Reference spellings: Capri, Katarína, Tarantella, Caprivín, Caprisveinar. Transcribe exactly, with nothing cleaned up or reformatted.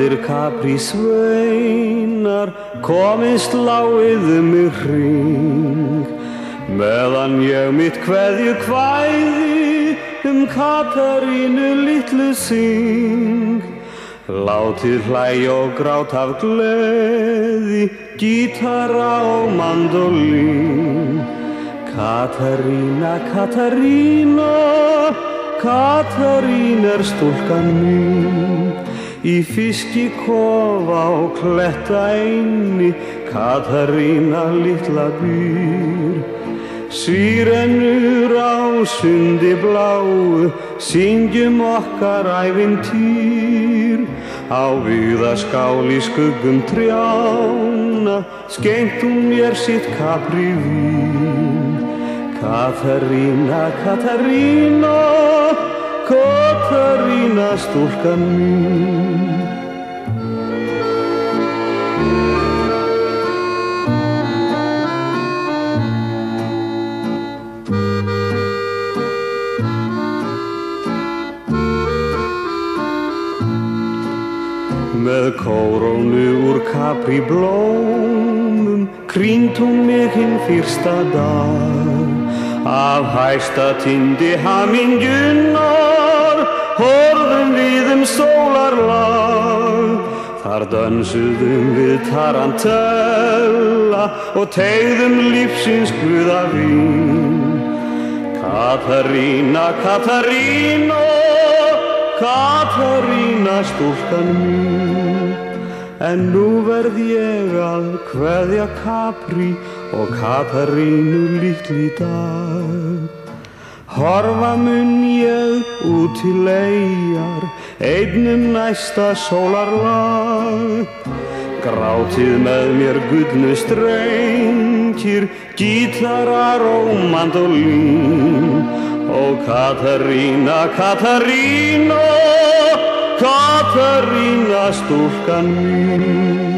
Allir kaprísveinar komist láiðu mig hring, meðan ég mitt kveðju kvæði um Katarínu litlu syng. Látið hlæja og gráta af gleði, gítara og mandólín. Katarína, Katarína, Katarín er stúlkan mín. Í fiskikofa og klettaeynni Katarína litla býr. Sírenur á sundi bláu syngjum okkar ævintýr. Á víðaskál í skuggum trjána skeymt hún mér sitt Caprivín. Katarína, Katarína, Katarína stúlkan mín. Með kórónu úr Capri blómum krýnd hún mig hinn fyrsta dag. Af hæsta tindi hamingjunnar horfðum við um sólarlag. Þar dönsuðum við Tarantella og teygðum lífsins guðavín. Katarína, Katarína, Katarína stúlkan mín. En nú verð ég að kveðja Capri og Katarínu litlu í dag. Horfa mun ég út til eyjar einn um næsta sólarlag. Grátið með mér gullnu strengir, gítarar og mandólín. Ó Katarína, Katarína, Katarína stúlkan mín.